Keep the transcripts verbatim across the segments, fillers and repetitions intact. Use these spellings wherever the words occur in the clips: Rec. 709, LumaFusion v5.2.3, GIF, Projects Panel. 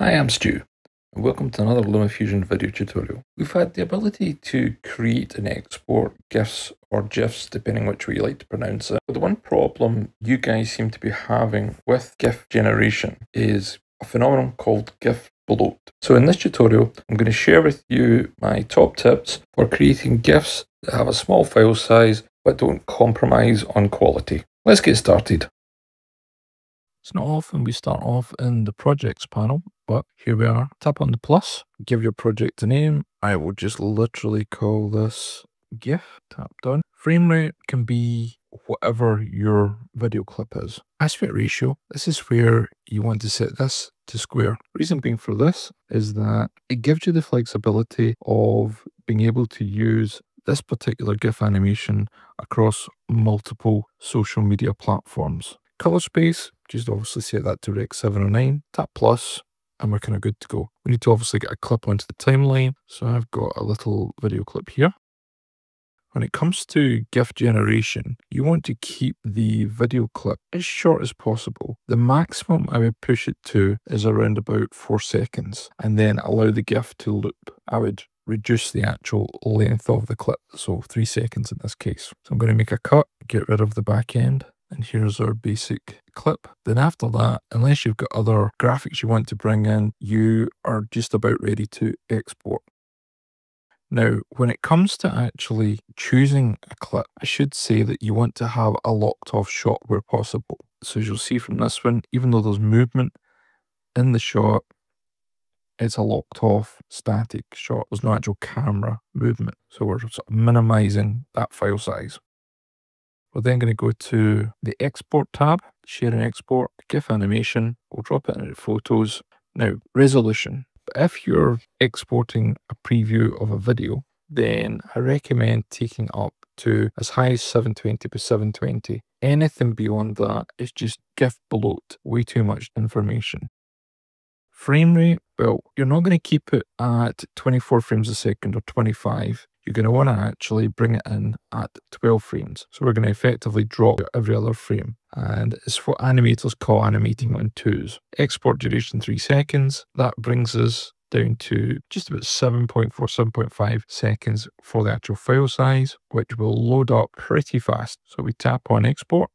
Hi, I'm Stu, and welcome to another LumaFusion video tutorial. We've had the ability to create and export GIFs or GIFs, depending which way you like to pronounce it. But the one problem you guys seem to be having with GIF generation is a phenomenon called GIF bloat. So in this tutorial, I'm going to share with you my top tips for creating GIFs that have a small file size but don't compromise on quality. Let's get started. It's not often we start off in the projects panel, but here we are. Tap on the plus, give your project a name. I will just literally call this GIF. Tap done. Frame rate can be whatever your video clip is. Aspect ratio, this is where you want to set this to square. Reason being for this is that it gives you the flexibility of being able to use this particular GIF animation across multiple social media platforms. Color space, just obviously set that to Rec seven oh nine, tap plus, and we're kind of good to go. We need to obviously get a clip onto the timeline. So I've got a little video clip here. When it comes to GIF generation, you want to keep the video clip as short as possible. The maximum I would push it to is around about four seconds, and then allow the GIF to loop. I would reduce the actual length of the clip, so three seconds in this case. So I'm going to make a cut, get rid of the back end. And here's our basic clip. Then after that, unless you've got other graphics you want to bring in, you are just about ready to export. Now, when it comes to actually choosing a clip, I should say that you want to have a locked off shot where possible. So as you'll see from this one, even though there's movement in the shot, it's a locked off static shot. There's no actual camera movement. So we're sort of minimizing that file size. We're then going to go to the export tab, share and export, GIF animation, we'll drop it into photos. Now, resolution. If you're exporting a preview of a video, then I recommend taking up to as high as seven twenty by seven twenty. Anything beyond that is just GIF bloat, way too much information. Frame rate, well, you're not going to keep it at twenty-four frames a second or twenty-five. You're going to want to actually bring it in at twelve frames. So we're going to effectively drop every other frame. And it's what animators call animating on twos. Export duration three seconds. That brings us down to just about seven point four, seven point five seconds for the actual file size, which will load up pretty fast. So we tap on export,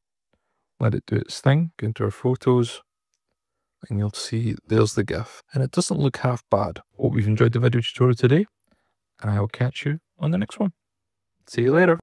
let it do its thing, go into our photos, and you'll see there's the GIF. And it doesn't look half bad. Hope you've enjoyed the video tutorial today, and I will catch you on the next one. See you later.